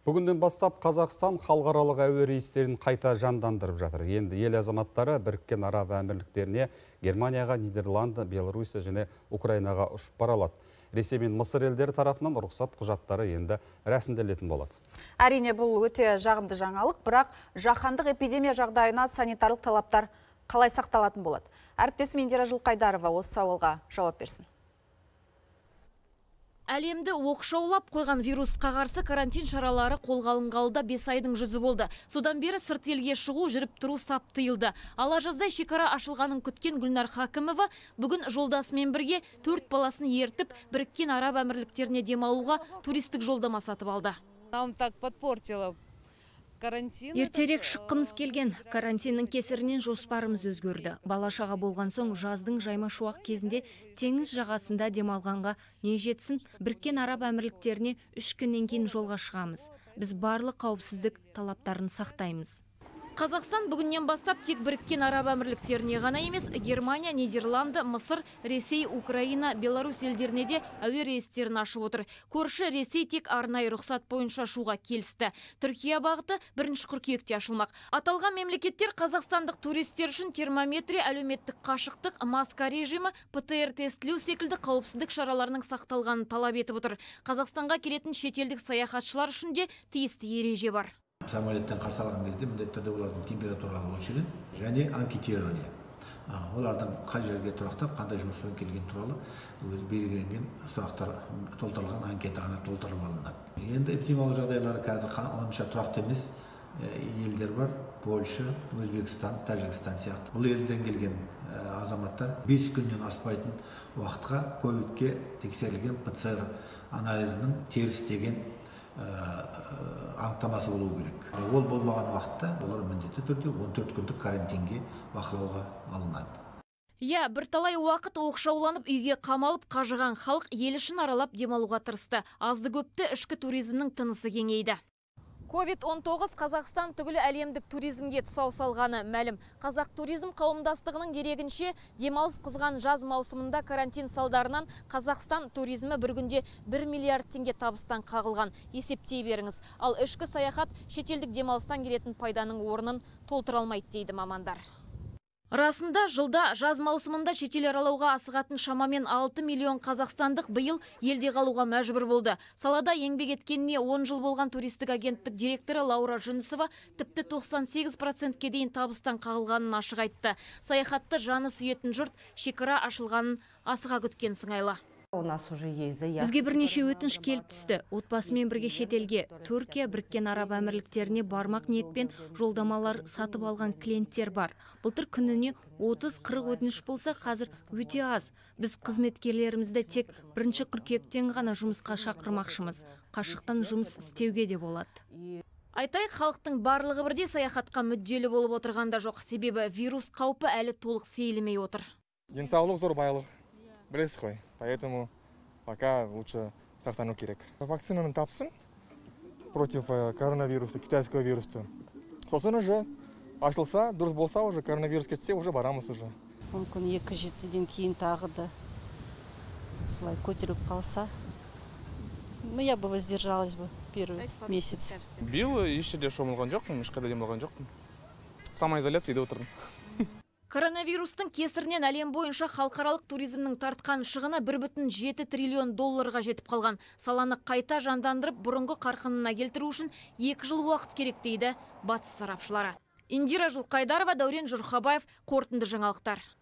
Бүгінден бастап Қазақстан халықаралық әуе рейстерін қайта жандандырып жатыр. Енді ел азаматтары Біріккен Араб Әмірліктеріне, Германияға, Нидерланды, Беларусь және Украинаға ұшып бара алады. Ресей мен Мысыр елдері тарапынан рұқсат құжаттары енді рәсімделетін болады. Әрине, бұл өте жағымды жаңалық, бірақ жаһандық эпидемия жағдайына санитарлық талаптар қалай сақталатын болады? Әріптесім Индира Жылқайдарова осы сауалға жауап берсін. Әлемді оқшаулап қойған вирусқа қарсы карантин шаралары қолға алынғанда 5 айдың жүзі болды. Содан бері сырт елге шығу, жүріп тұру саптиылды. Ала жаздай шекара ашылғанын күткен Гүлнәр Хакимова бүгін жолдасымен бірге 4 баласын ертіп, Біріккен Араб Әмірліктеріне демалуға туристік жолдама сатып алды. Нам так подпортило. Ертерек шыққымыз келген. Карантиннің кесірінен жоспарымыз өзгерді. Балашаға болған соң жаздың жайма шуақ кезінде теңіз жағасында демалғанға не жетсін, Біріккен Араб Әмірліктеріне 3 күннен кейін жолға шығамыз. Біз барлық қауіпсіздік талаптарын сақтаймыз. Қазақстан бүгіннен бастап тек Біріккен Араб Әмірліктеріне ғана емес, Германия, Нидерланды, Мысыр, Ресей, Украина, Беларусь елдеріне де әуе рейстерін ашып отыр. Көрші Ресей тек арнайы рұқсат бойынша ұшуға келісті. Түркия бағыты 1 қыркүйекте ашылмақ. Аталған мемлекеттер қазақстандық туристер үшін термометрия, әлеуметтік қашықтық, маска режимі, ПТР тестілеу секілді қауіпсіздік шараларының сақталғанын талап етіп отыр. Қазақстанға келетін шетелдік саяхатшылар үшін де тиісті ереже бар. Самолеттен қарсы алған кезде міндетті түрде олардың температуралық өлшемі және анкетирование. Олардың қай жерге тұрақтап, қандай жұмыспен келген туралы өз белгіленген сұрақтар толтырылған анкета толтырылып алынады. Енді эпидемиялық жағдайлары қазір онша тұрақты емес елдер бар. Польша, Өзбекстан, Тәжікстан сияқты. Бұл елден келген азаматтар 5 күннен аспайтын уақытқа ковидке тексерілген ПЦР анализінің теріс деген анықтамасы болу керек. Ол болмаған уақытта олар міндетті түрде 14 күндік карантинге бақылауға алынады. Иә, бірталай уақыт оқшауланып үйге қамалып қажыған халық ел ішін аралап демалуға тырысты. Азды көпті ішкі туризмнің тынысы кеңейді. COVID-19 Қазақстан түгілі әлемдік туризмге тұсау салғаны мәлім. Қазақ туризм қауымдастығының дерегінше, демалыс қызған жаз маусымында карантин салдарынан Қазақстан туризмі бір күнде 1 миллиард теңге табыстан қағылған. Есептей беріңіз. Ал ішкі саяхат шетелдік демалыстан келетін пайданың орнын толтыра алмайды дейді мамандар. Расында жылда жаз маусымында шетел аралауға асығатын шамамен 6 миллион қазақстандық биыл елде қалуға мәжбүр болды. Салада еңбек еткеніне 10 жыл болған туристік агенттік директоры Лаура Жүнісова тіпті 98%-ке дейін табыстан қағылғанын ашық айтты. Саяхатты жаны сүйетін жұрт шекара ашылғанын асыға күткен сыңайлы. Бізге бірнеше өтініш келіп түсті. Отбасымен бірге шетелге, Түркия, Біріккен Араб Әмірліктеріне бармақ ниетпен жолдамалар сатып алған клиенттер бар. Былтыр күніне 30-40 өтініш болса, қазір өте аз. Біз қызметкерлерімізді тек 1 қыркүйектен ғана жұмысқа шақырмақшымыз. Қашықтан жұмыс істеуге де болады. Айтайық, халықтың барлығы бірде саяхатқа мүдделі болып отырғанда жоқ, себебі вирус қаупі әлі толық сейілмей отыр. Денсаулық зор байлық. Білесіз ғой, поэтому пока лучше сақтану керек. Вакцинаны тапсын против коронавируса, китайского вируса. Сосын уже ашылса, дұрыс болса, уже коронавирус кетсе, уже барамыз уже. Мүмкін 2-7-ден кейін тағы да осылай көтеріп қалса, я бы воздержалась бы первый месяц. Биыл ешкімде шомылған жоқпын, ешқайда демалған жоқпын. Самоизоляцияда отырдым. Коронавирустың кесірінен әлем бойынша халықаралық туризмнің тартқан шығыны 1,7 триллион долларға жетіп қалған. Саланы қайта жандандырып, бұрынғы қарқынына келтіру үшін 2 жыл уақыт керек дейді батыс сарапшылары. Индира Жылқайдарова, Даурен Жұрхабаев, қорытынды жаңалықтар.